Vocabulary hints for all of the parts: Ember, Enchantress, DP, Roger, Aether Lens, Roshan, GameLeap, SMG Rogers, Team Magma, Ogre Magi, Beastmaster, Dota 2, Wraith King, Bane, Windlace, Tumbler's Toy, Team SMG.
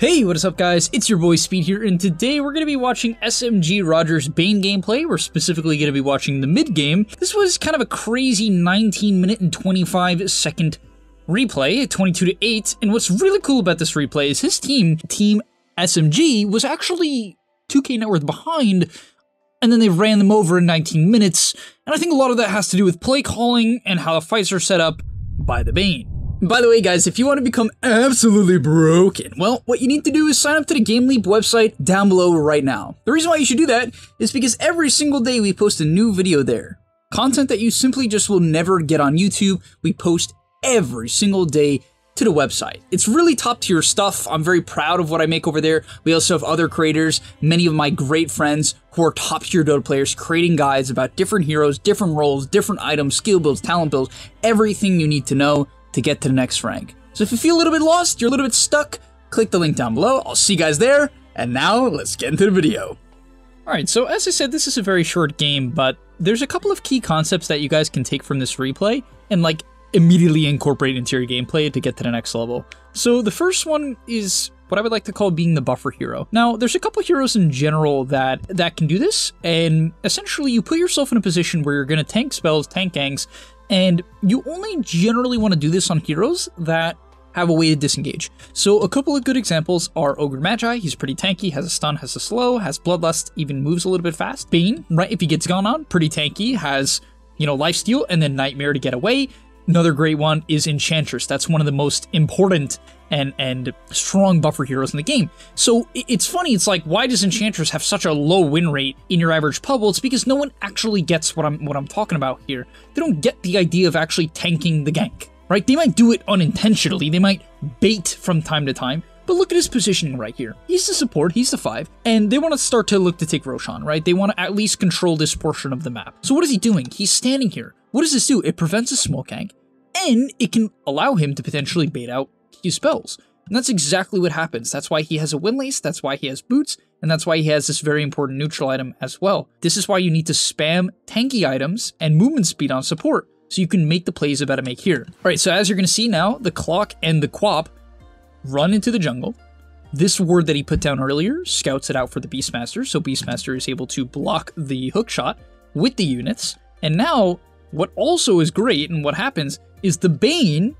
Hey, what is up guys? It's your boy Speed here, and today we're going to be watching SMG Rogers Bane gameplay. We're specifically going to be watching the mid game. This was kind of a crazy 19 minute and 25 second replay, 22-8. And what's really cool about this replay is his team, Team SMG, was actually 2K net worth behind, and then they ran them over in 19 minutes. And I think a lot of that has to do with play calling and how the fights are set up by the Bane. By the way, guys, if you want to become absolutely broken, well, what you need to do is sign up to the GameLeap website down below right now. The reason why you should do that is because every single day we post a new video there. Content that you simply just will never get on YouTube. We post every single day to the website. It's really top tier stuff. I'm very proud of what I make over there. We also have other creators, many of my great friends who are top tier Dota players, creating guides about different heroes, different roles, different items, skill builds, talent builds, everything you need to know to get to the next rank. So if you feel a little bit lost, you're a little bit stuck, click the link down below. I'll see you guys there. And now let's get into the video. All right, so as I said, this is a very short game, but there's a couple of key concepts that you guys can take from this replay and like immediately incorporate into your gameplay to get to the next level. So the first one is what I would like to call being the buffer hero. Now, there's a couple of heroes in general that can do this, and essentially you put yourself in a position where you're gonna tank spells, tank ganks, and you only generally want to do this on heroes that have a way to disengage. So a couple of good examples are Ogre Magi. He's pretty tanky, has a stun, has a slow, has bloodlust, even moves a little bit fast. Bane, right, if he gets gone on, pretty tanky, has, you know, lifesteal and then nightmare to get away. Another great one is Enchantress. That's one of the most important and strong buffer heroes in the game. So it's funny, it's like, why does Enchantress have such a low win rate in your average pub? Well, it's because no one actually gets what I'm talking about here. They don't get the idea of actually tanking the gank, right? They might do it unintentionally, they might bait from time to time, but look at his positioning right here. He's the support, he's the 5, and they want to start to look to take Roshan, right? They want to at least control this portion of the map. So what is he doing? He's standing here. What does this do? It prevents a smoke gank, and it can allow him to potentially bait out his spells. And that's exactly what happens. That's why he has a windlace, that's why he has boots, and that's why he has this very important neutral item as well. This is why you need to spam tanky items and movement speed on support, so you can make the plays about to make here. All right, so as you're going to see now, the clock and the quap run into the jungle. This ward that he put down earlier scouts it out for the Beastmaster, so Beastmaster is able to block the hook shot with the units. And now, what also is great and what happens is the Bane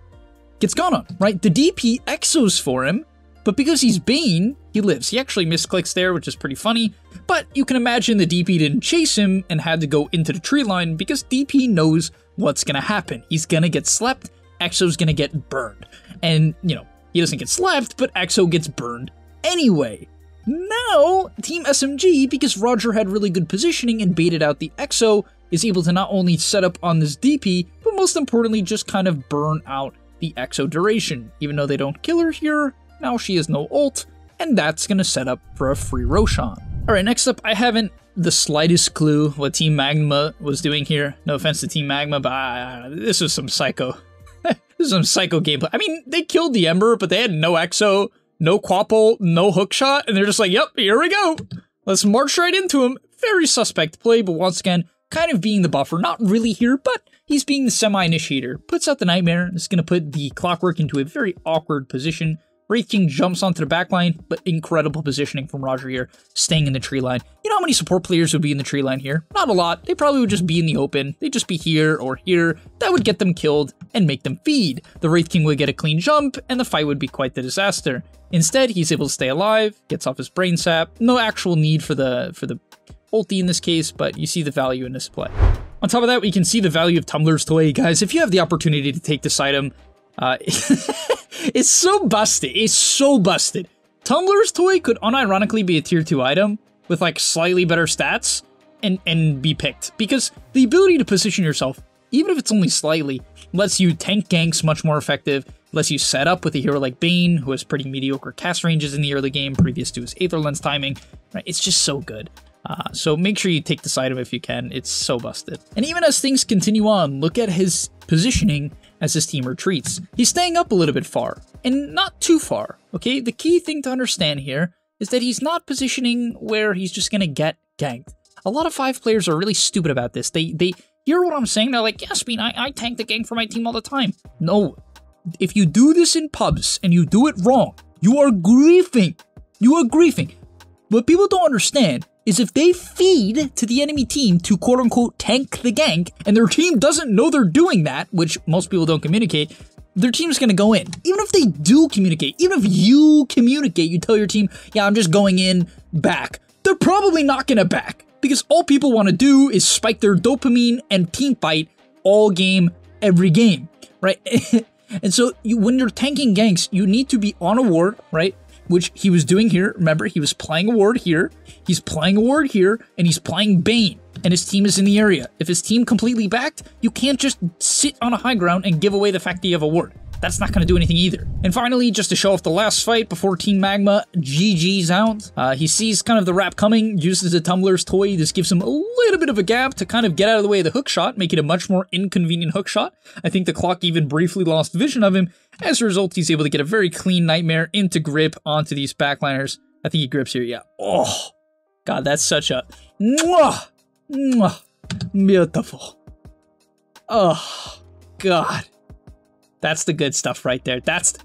gets gone on, right? The DP exos for him, but because he's Bane, he lives. He actually misclicks there, which is pretty funny, but you can imagine the DP didn't chase him and had to go into the tree line because DP knows what's going to happen. He's going to get slept, exo's going to get burned. And, you know, he doesn't get slept, but exo gets burned anyway. Now, Team SMG, because Roger had really good positioning and baited out the exo, is able to not only set up on this DP, but most importantly, just kind of burn out the exo duration. Even though they don't kill her here, now she has no ult, and that's going to set up for a free Roshan. All right, next up, I haven't the slightest clue what Team Magma was doing here. No offense to Team Magma, but this was some psycho. This is some psycho gameplay. I mean, they killed the Ember, but they had no exo, no quapple, no hookshot, and they're just like, yep, here we go. Let's march right into him. Very suspect play, but once again, kind of being the buffer, not really here, but he's being the semi-initiator. Puts out the Nightmare, it's going to put the Clockwork into a very awkward position. Wraith King jumps onto the backline, but incredible positioning from Roger here, staying in the tree line. You know how many support players would be in the tree line here? Not a lot. They probably would just be in the open. They'd just be here or here. That would get them killed and make them feed. The Wraith King would get a clean jump, and the fight would be quite the disaster. Instead, he's able to stay alive, gets off his brain sap. No actual need for the ulti in this case, but you see the value in this play. On top of that, we can see the value of Tumbler's Toy. Guys, if you have the opportunity to take this item, it's so busted. It's so busted. Tumbler's Toy could unironically be a tier 2 item with like slightly better stats and be picked, because the ability to position yourself, even if it's only slightly, lets you tank ganks much more effective, lets you set up with a hero like Bane, who has pretty mediocre cast ranges in the early game previous to his Aether Lens timing. Right? It's just so good. So make sure you take this item if you can. It's so busted. And even as things continue on, look at his positioning as his team retreats. He's staying up a little bit far, and not too far, okay? The key thing to understand here is that he's not positioning where he's just going to get ganked. A lot of 5 players are really stupid about this. They hear what I'm saying, they're like, yes, Bean, I tank the gank for my team all the time. No, if you do this in pubs and you do it wrong, You are griefing. You are griefing. What people don't understand is if they feed to the enemy team to quote unquote tank the gank and their team doesn't know they're doing that, which most people don't communicate, their team's going to go in. Even if they do communicate, even if you communicate, you tell your team, yeah, I'm just going in back. They're probably not going to back because all people want to do is spike their dopamine and team fight all game, every game, right? And so when you're tanking ganks, you need to be on a ward, right? Which he was doing here. Remember, he was playing a ward here. He's playing a ward here, and he's playing Bane, and his team is in the area. If his team completely backed, you can't just sit on a high ground and give away the fact that you have a ward. That's not going to do anything either. And finally, just to show off the last fight before Team Magma GG's out, he sees kind of the wrap coming, uses a Tumbler's Toy. This gives him a little bit of a gap to kind of get out of the way of the hook shot, make it a much more inconvenient hook shot. I think the clock even briefly lost vision of him. As a result, he's able to get a very clean Nightmare into grip onto these backliners. I think he grips here, yeah. Oh, God, that's such a... Mwah! Mwah! Beautiful. Oh, God. That's the good stuff right there. That's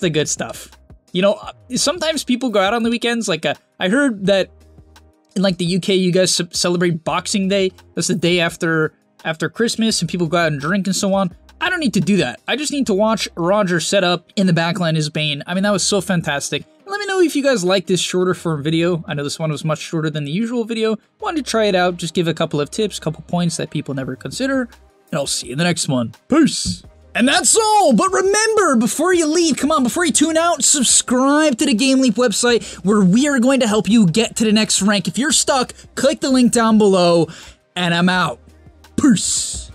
the good stuff. You know, sometimes people go out on the weekends. Like, I heard that in, like, the UK, you guys celebrate Boxing Day. That's the day after Christmas, and people go out and drink and so on. I don't need to do that. I just need to watch Roger set up in the backline as Bane. I mean, that was so fantastic. Let me know if you guys like this shorter form video. I know this one was much shorter than the usual video. Wanted to try it out, just give a couple of tips, couple points that people never consider, and I'll see you in the next one. Peace! And that's all, but remember, before you leave, come on, before you tune out, subscribe to the GameLeap website where we are going to help you get to the next rank. If you're stuck, click the link down below, and I'm out. Peace!